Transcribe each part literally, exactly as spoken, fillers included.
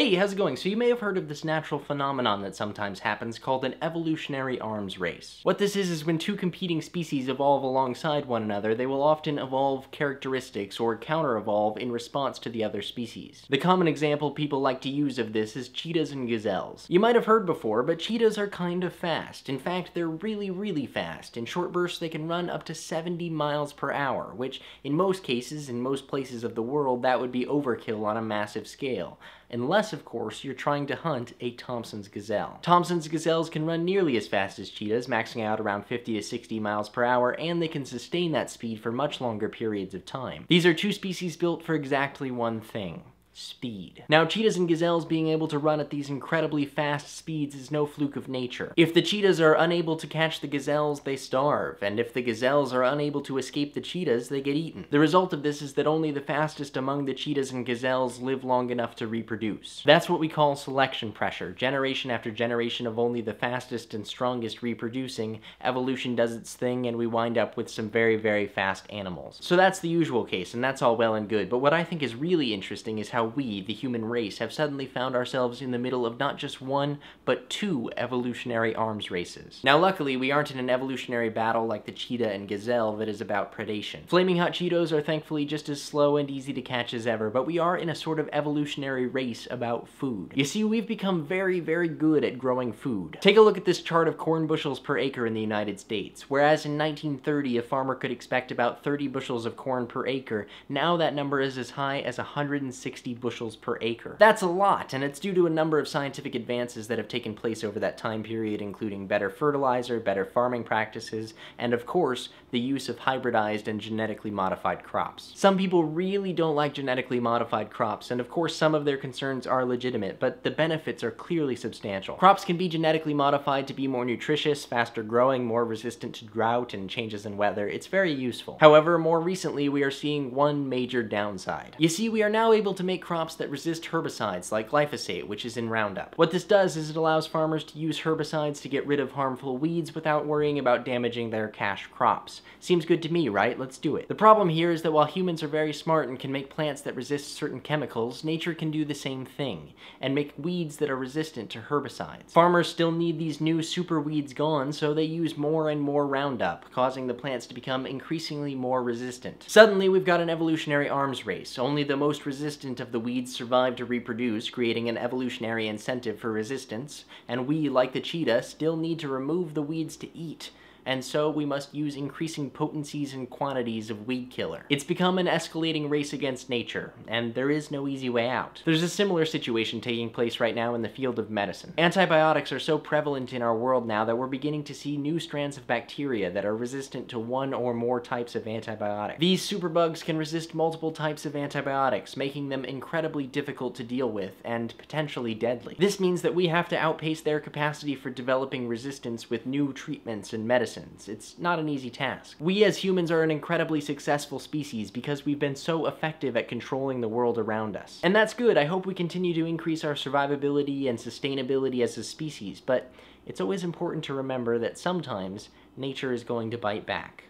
Hey, how's it going? So you may have heard of this natural phenomenon that sometimes happens called an evolutionary arms race. What this is is when two competing species evolve alongside one another, they will often evolve characteristics or counter-evolve in response to the other species. The common example people like to use of this is cheetahs and gazelles. You might have heard before, but cheetahs are kind of fast. In fact, they're really, really fast. In short bursts, they can run up to seventy miles per hour, which in most cases, in most places of the world, that would be overkill on a massive scale. Unless, of course, you're trying to hunt a Thompson's gazelle. Thompson's gazelles can run nearly as fast as cheetahs, maxing out around fifty to sixty miles per hour, and they can sustain that speed for much longer periods of time. These are two species built for exactly one thing: speed. Now, cheetahs and gazelles being able to run at these incredibly fast speeds is no fluke of nature. If the cheetahs are unable to catch the gazelles, they starve, and if the gazelles are unable to escape the cheetahs, they get eaten. The result of this is that only the fastest among the cheetahs and gazelles live long enough to reproduce. That's what we call selection pressure. Generation after generation of only the fastest and strongest reproducing, evolution does its thing, and we wind up with some very, very fast animals. So that's the usual case, and that's all well and good, but what I think is really interesting is how we, the human race, have suddenly found ourselves in the middle of not just one, but two evolutionary arms races. Now luckily, we aren't in an evolutionary battle like the cheetah and gazelle that is about predation. Flaming hot Cheetos are thankfully just as slow and easy to catch as ever, but we are in a sort of evolutionary race about food. You see, we've become very, very good at growing food. Take a look at this chart of corn bushels per acre in the United States. Whereas in nineteen thirty, a farmer could expect about thirty bushels of corn per acre, now that number is as high as one hundred sixty bushels per acre. That's a lot, and it's due to a number of scientific advances that have taken place over that time period, including better fertilizer, better farming practices, and of course, the use of hybridized and genetically modified crops. Some people really don't like genetically modified crops, and of course some of their concerns are legitimate, but the benefits are clearly substantial. Crops can be genetically modified to be more nutritious, faster growing, more resistant to drought and changes in weather. It's very useful. However, more recently we are seeing one major downside. You see, we are now able to make make crops that resist herbicides like glyphosate, which is in Roundup. What this does is it allows farmers to use herbicides to get rid of harmful weeds without worrying about damaging their cash crops. Seems good to me, right? Let's do it. The problem here is that while humans are very smart and can make plants that resist certain chemicals, nature can do the same thing and make weeds that are resistant to herbicides. Farmers still need these new super weeds gone, so they use more and more Roundup, causing the plants to become increasingly more resistant. Suddenly, we've got an evolutionary arms race. Only the most resistant of the weeds survive to reproduce, creating an evolutionary incentive for resistance, and we, like the cheetah, still need to remove the weeds to eat, and so we must use increasing potencies and quantities of weed killer. It's become an escalating race against nature, and there is no easy way out. There's a similar situation taking place right now in the field of medicine. Antibiotics are so prevalent in our world now that we're beginning to see new strands of bacteria that are resistant to one or more types of antibiotic. These superbugs can resist multiple types of antibiotics, making them incredibly difficult to deal with and potentially deadly. This means that we have to outpace their capacity for developing resistance with new treatments and medicine. It's not an easy task. We as humans are an incredibly successful species because we've been so effective at controlling the world around us. And that's good. I hope we continue to increase our survivability and sustainability as a species, but it's always important to remember that sometimes nature is going to bite back.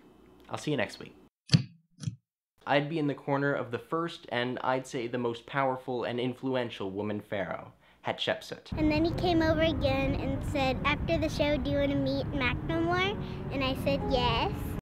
I'll see you next week. I'd be in the corner of the first, and I'd say the most powerful and influential woman pharaoh, Hatshepsut. And then he came over again and said, after the show, do you want to meet Macklemore? And I said, yes.